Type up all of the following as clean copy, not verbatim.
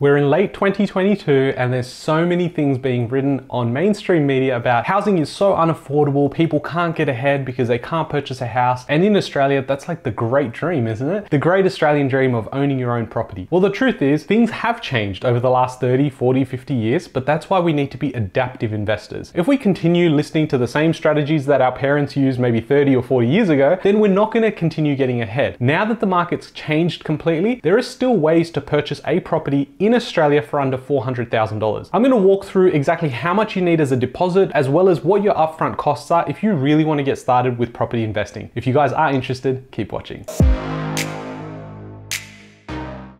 We're in late 2022 and there's so many things being written on mainstream media about housing is so unaffordable, people can't get ahead because they can't purchase a house. And in Australia, that's like the great dream, isn't it? The great Australian dream of owning your own property. Well, the truth is things have changed over the last 30, 40, 50 years, but that's why we need to be adaptive investors. If we continue listening to the same strategies that our parents used maybe 30 or 40 years ago, then we're not gonna continue getting ahead. Now that the market's changed completely, there are still ways to purchase a property in Australia for under $400,000. I'm going to walk through exactly how much you need as a deposit, as well as what your upfront costs are if you really want to get started with property investing. If you guys are interested, keep watching.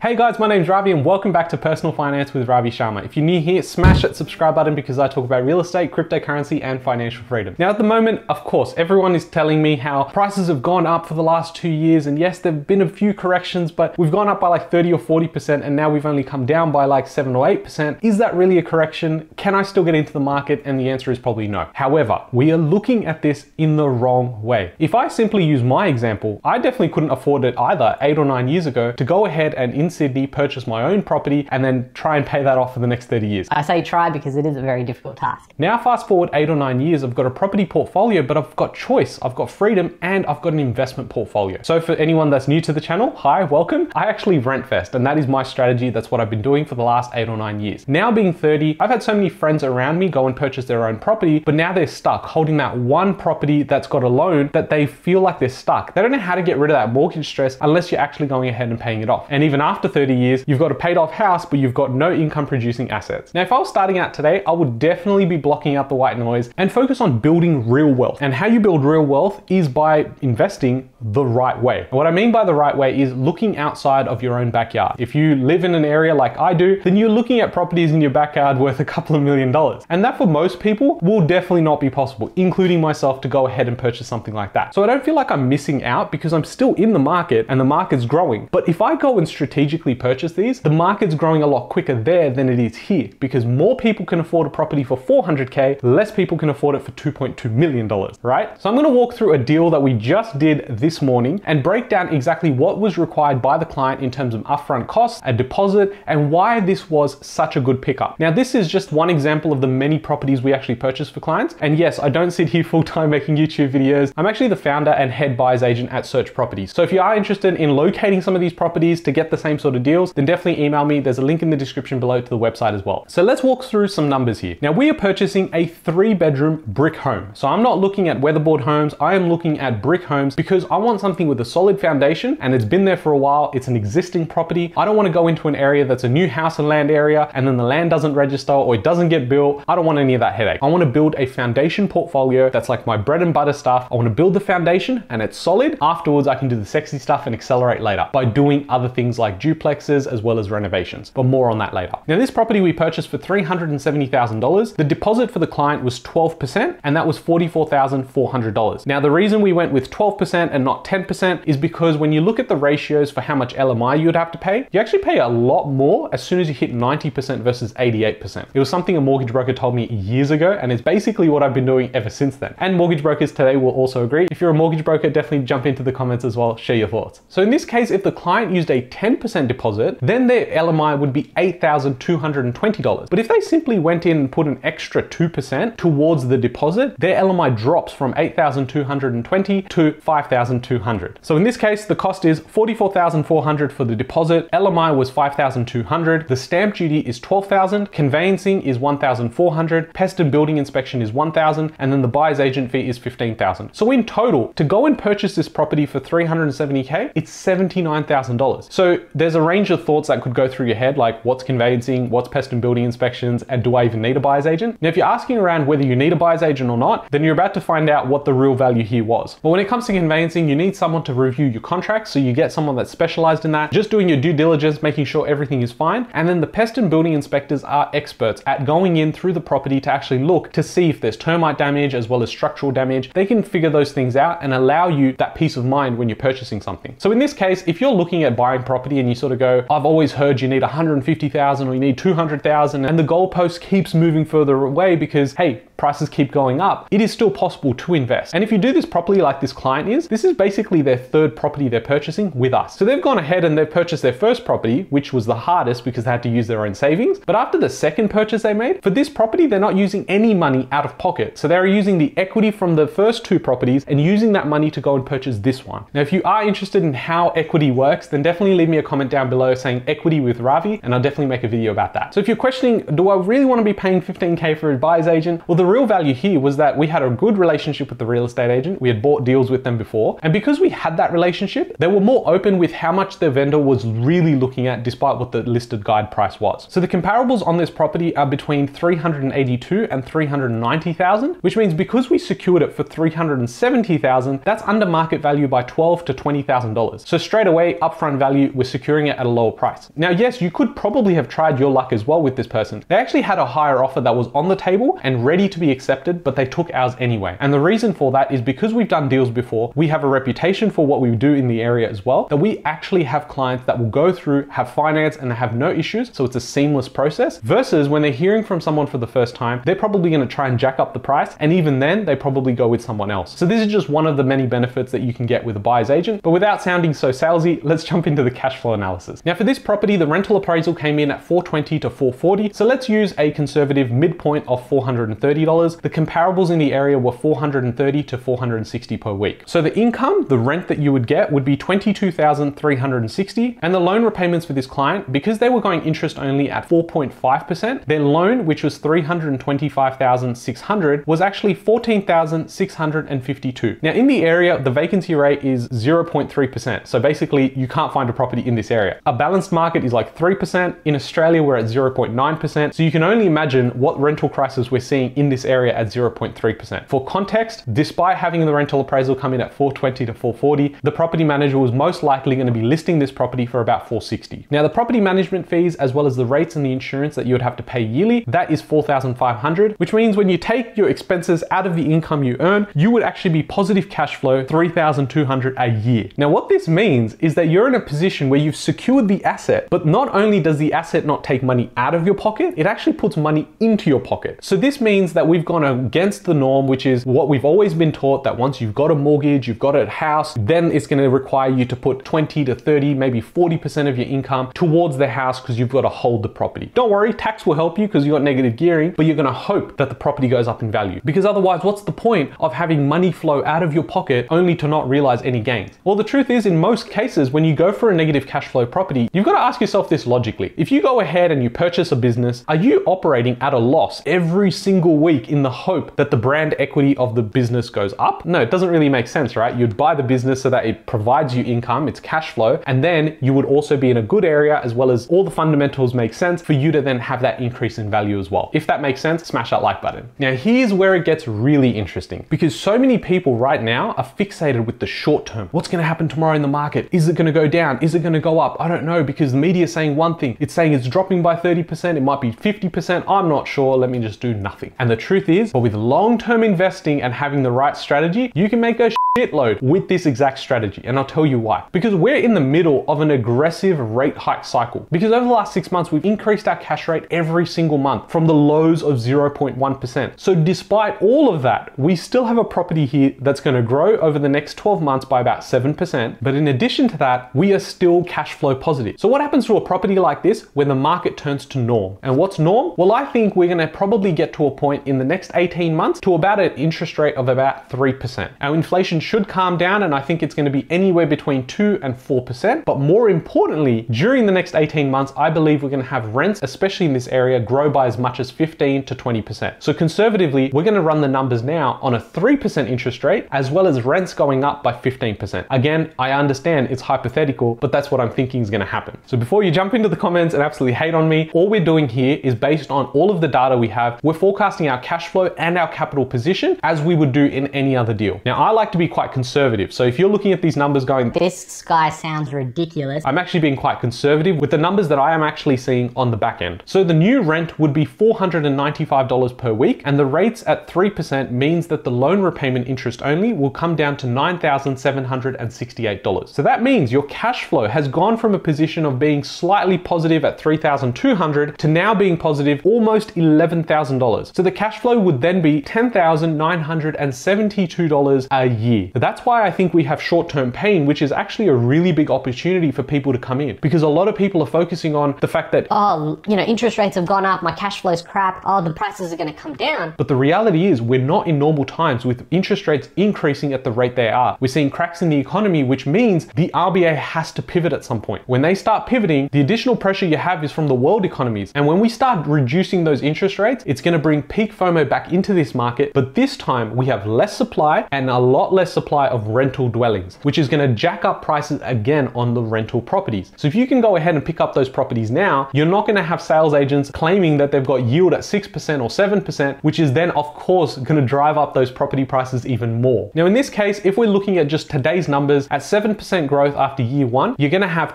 Hey guys, my name's Ravi and welcome back to Personal Finance with Ravi Sharma. If you're new here, smash that subscribe button because I talk about real estate, cryptocurrency and financial freedom. Now at the moment, of course, everyone is telling me how prices have gone up for the last 2 years, and yes, there've been a few corrections, but we've gone up by like 30 or 40% and now we've only come down by like 7 or 8%. Is that really a correction? Can I still get into the market? And the answer is probably no. However, we are looking at this in the wrong way. If I simply use my example, I definitely couldn't afford it either 8 or 9 years ago to go ahead and in Sydney, purchase my own property and then try and pay that off for the next 30 years. I say try because it is a very difficult task. Now fast forward 8 or 9 years, I've got a property portfolio, but I've got choice, I've got freedom, and I've got an investment portfolio. So for anyone that's new to the channel, hi, welcome. I actually rent invest, and that is my strategy. That's what I've been doing for the last 8 or 9 years. Now being 30, I've had so many friends around me go and purchase their own property, but now they're stuck holding that one property that's got a loan that they feel like they're stuck. They don't know how to get rid of that mortgage stress unless you're actually going ahead and paying it off. And even after 30 years, you've got a paid off house, but you've got no income producing assets. Now, if I was starting out today, I would definitely be blocking out the white noise and focus on building real wealth. And how you build real wealth is by investing the right way. And what I mean by the right way is looking outside of your own backyard. If you live in an area like I do, then you're looking at properties in your backyard worth a couple of $1 million. And that for most people will definitely not be possible, including myself, to go ahead and purchase something like that. So I don't feel like I'm missing out because I'm still in the market and the market's growing. But if I go and strategically purchase these, the market's growing a lot quicker there than it is here because more people can afford a property for $400K, less people can afford it for $2.2 million, right? So I'm gonna walk through a deal that we just did this morning and break down exactly what was required by the client in terms of upfront costs, a deposit, and why this was such a good pickup. Now, this is just one example of the many properties we actually purchase for clients. And yes, I don't sit here full-time making YouTube videos. I'm actually the founder and head buyer's agent at Search Properties. So if you are interested in locating some of these properties to get the same sort of deals, then definitely email me. There's a link in the description below to the website as well. So let's walk through some numbers here. Now we are purchasing a 3-bedroom brick home. So I'm not looking at weatherboard homes. I am looking at brick homes because I want something with a solid foundation and it's been there for a while. It's an existing property. I don't want to go into an area that's a new house and land area and then the land doesn't register or it doesn't get built. I don't want any of that headache. I want to build a foundation portfolio. That's like my bread and butter stuff. I want to build the foundation and it's solid. Afterwards, I can do the sexy stuff and accelerate later by doing other things like duplexes as well as renovations, but more on that later. Now this property we purchased for $370,000. The deposit for the client was 12% and that was $44,400. Now the reason we went with 12% and not 10% is because when you look at the ratios for how much LMI you'd have to pay, you actually pay a lot more as soon as you hit 90% versus 88%. It was something a mortgage broker told me years ago and it's basically what I've been doing ever since then. And mortgage brokers today will also agree. If you're a mortgage broker, definitely jump into the comments as well, share your thoughts. So in this case, if the client used a 10% deposit, then their LMI would be $8,220. But if they simply went in and put an extra 2% towards the deposit, their LMI drops from $8,220 to $5,200. So in this case, the cost is $44,400 for the deposit. LMI was $5,200. The stamp duty is $12,000. Conveyancing is $1,400. Pest and building inspection is $1,000. And then the buyer's agent fee is $15,000. So in total, to go and purchase this property for $370K, it's $79,000. So there's a range of thoughts that could go through your head, like what's conveyancing, what's pest and building inspections, and do I even need a buyer's agent? Now, if you're asking around whether you need a buyer's agent or not, then you're about to find out what the real value here was. But when it comes to conveyancing, you need someone to review your contracts, so you get someone that's specialized in that, just doing your due diligence, making sure everything is fine. And then the pest and building inspectors are experts at going in through the property to actually look to see if there's termite damage as well as structural damage. They can figure those things out and allow you that peace of mind when you're purchasing something. So in this case, if you're looking at buying property and you sort of go, I've always heard you need 150,000 or you need 200,000, and the goalpost keeps moving further away because, hey, prices keep going up, it is still possible to invest. And if you do this properly, like this client is, this is basically their third property they're purchasing with us. So they've gone ahead and they've purchased their first property, which was the hardest because they had to use their own savings. But after the second purchase they made, for this property, they're not using any money out of pocket. So they're using the equity from the first two properties and using that money to go and purchase this one. Now, if you are interested in how equity works, then definitely leave me a comment down below saying equity with Ravi, and I'll definitely make a video about that. So if you're questioning, do I really want to be paying 15K for a buyer's agent? Well, the real value here was that we had a good relationship with the real estate agent. We had bought deals with them before. And because we had that relationship, they were more open with how much their vendor was really looking at despite what the listed guide price was. So the comparables on this property are between 382 and 390,000, which means because we secured it for 370,000, that's under market value by $12,000 to $20,000. So straight away, upfront value, we're securing it at a lower price. Now, yes, you could probably have tried your luck as well with this person. They actually had a higher offer that was on the table and ready to be accepted, but they took ours anyway. And the reason for that is because we've done deals before, we have a reputation for what we do in the area as well, that we actually have clients that will go through, have finance, and have no issues. So it's a seamless process versus when they're hearing from someone for the first time, they're probably going to try and jack up the price. And even then they probably go with someone else. So this is just one of the many benefits that you can get with a buyer's agent, but without sounding so salesy, let's jump into the cash flow analysis. Now for this property, the rental appraisal came in at 420 to 440. So let's use a conservative midpoint of $430. The comparables in the area were 430 to 460 per week. So the income, the rent that you would get would be 22,360, and the loan repayments for this client, because they were going interest only at 4.5%, their loan, which was 325,600, was actually 14,652. Now in the area, the vacancy rate is 0.3%. So basically you can't find a property in this area. A balanced market is like 3%. In Australia, we're at 0.9%. So you can only imagine what rental crisis we're seeing in this area at 0.3%. For context, despite having the rental appraisal come in at 420 to 440, the property manager was most likely going to be listing this property for about 460. Now the property management fees, as well as the rates and the insurance that you would have to pay yearly, that is 4,500, which means when you take your expenses out of the income you earn, you would actually be positive cash flow 3,200 a year. Now what this means is that you're in a position where you've secured the asset, but not only does the asset not take money out of your pocket, it actually puts money into your pocket. So this means that we've gone against the norm, which is what we've always been taught, that once you've got a mortgage, you've got a house, then it's going to require you to put 20 to 30, maybe 40% of your income towards the house because you've got to hold the property. Don't worry, tax will help you because you've got negative gearing, but you're going to hope that the property goes up in value, because otherwise what's the point of having money flow out of your pocket only to not realize any gains? Well, the truth is, in most cases, when you go for a negative cash flow property, you've got to ask yourself this logically. If you go ahead and you purchase a business, are you operating at a loss every single week in the hope that the brand equity of the business goes up? No, it doesn't really make sense, right? You'd buy the business so that it provides you income, it's cash flow, and then you would also be in a good area, as well as all the fundamentals make sense for you to then have that increase in value as well. If that makes sense, smash that like button. Now here's where it gets really interesting, because so many people right now are fixated with the short term. What's going to happen tomorrow in the market? Is it going to go down? Is it going to go up? I don't know, because the media is saying one thing, it's saying it's dropping by 30%, it might be 50%, I'm not sure, let me just do nothing. And the truth is, but with long-term investing and having the right strategy, you can make a shitload with this exact strategy. And I'll tell you why. Because we're in the middle of an aggressive rate hike cycle. Because over the last 6 months, we've increased our cash rate every single month from the lows of 0.1%. So despite all of that, we still have a property here that's going to grow over the next 12 months by about 7%. But in addition to that, we are still cash flow positive. So what happens to a property like this when the market turns to norm? And what's norm? Well, I think we're going to probably get to a point in the next 18 months to about an interest rate of about 3%. Our inflation should calm down, and I think it's going to be anywhere between 2 and 4%. But more importantly, during the next 18 months, I believe we're going to have rents, especially in this area, grow by as much as 15 to 20%. So conservatively, we're going to run the numbers now on a 3% interest rate, as well as rents going up by 15%. Again, I understand it's hypothetical, but that's what I'm thinking is going to happen. So before you jump into the comments and absolutely hate on me, all we're doing here is based on all of the data we have. We're forecasting our cash flow and our capital position as we would do in any other deal. Now, I like to be quite conservative. So if you're looking at these numbers going, this guy sounds ridiculous, I'm actually being quite conservative with the numbers that I am actually seeing on the back end. So the new rent would be $495 per week, and the rates at 3% means that the loan repayment interest only will come down to $9,768. So that means your cash flow has gone from a position of being slightly positive at $3,200 to now being positive almost $11,000. So the cash flow would then be $10,972 a year. That's why I think we have short-term pain, which is actually a really big opportunity for people to come in, because a lot of people are focusing on the fact that, oh, you know, interest rates have gone up, my cash flow's crap, oh, the prices are going to come down. But the reality is we're not in normal times with interest rates increasing at the rate they are. We're seeing cracks in the economy, which means the RBA has to pivot at some point. When they start pivoting, the additional pressure you have is from the world economies. And when we start reducing those interest rates, it's going to bring peak FOMO back into this market. But this time we have less supply and a lot less supply of rental dwellings, which is going to jack up prices again on the rental properties. So if you can go ahead and pick up those properties now, you're not going to have sales agents claiming that they've got yield at 6% or 7%, which is then of course going to drive up those property prices even more. Now in this case, if we're looking at just today's numbers, at 7% growth after year one, you're going to have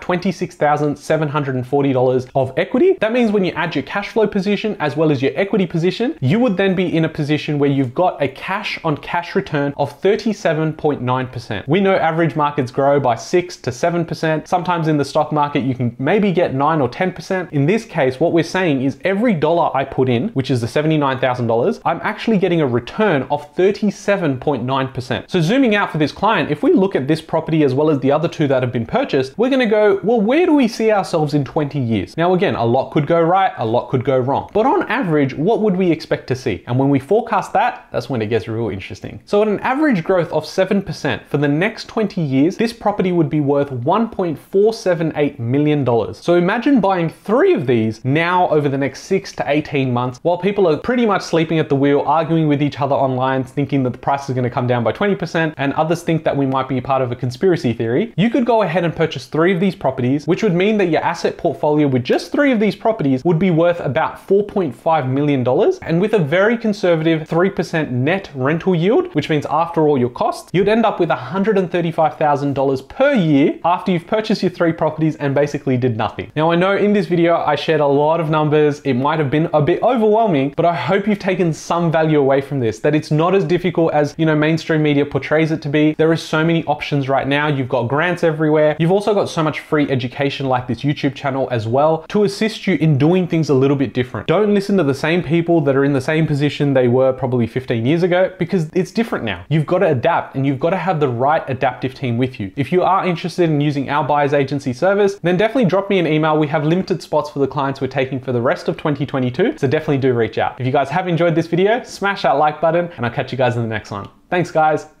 $26,740 of equity. That means when you add your cash flow position as well as your equity position, you would then be in a position where you've got a cash on cash return of 37.9%. We know average markets grow by 6% to 7%. Sometimes in the stock market, you can maybe get 9% or 10%. In this case, what we're saying is every dollar I put in, which is the $79,000, I'm actually getting a return of 37.9%. So zooming out for this client, if we look at this property as well as the other two that have been purchased, we're gonna go, well, where do we see ourselves in 20 years? Now, again, a lot could go right, a lot could go wrong, but on average, what would we expect to see? And when we forecast that, that's when it gets real interesting. So at an average growth of 7% for the next 20 years, this property would be worth $1.478 million. So imagine buying three of these now over the next 6 to 18 months, while people are pretty much sleeping at the wheel, arguing with each other online, thinking that the price is going to come down by 20%, and others think that we might be a part of a conspiracy theory. You could go ahead and purchase three of these properties, which would mean that your asset portfolio with just three of these properties would be worth about $4.5 million. And with a very conservative 3% net rental yield, which means after all your costs, you'd end up with $135,000 per year after you've purchased your three properties and basically did nothing. Now, I know in this video, I shared a lot of numbers. It might have been a bit overwhelming, but I hope you've taken some value away from this, that it's not as difficult as, you know, mainstream media portrays it to be. There are so many options right now. You've got grants everywhere. You've also got so much free education like this YouTube channel as well to assist you in doing things a little bit different. Don't listen to the same people that are in the same position they were probably 15 years ago, because it's different now. You've got to adapt, and you've got to have the right adaptive team with you. If you are interested in using our buyer's agency service, then definitely drop me an email. We have limited spots for the clients we're taking for the rest of 2022. So definitely do reach out. If you guys have enjoyed this video, smash that like button, and I'll catch you guys in the next one. Thanks, guys.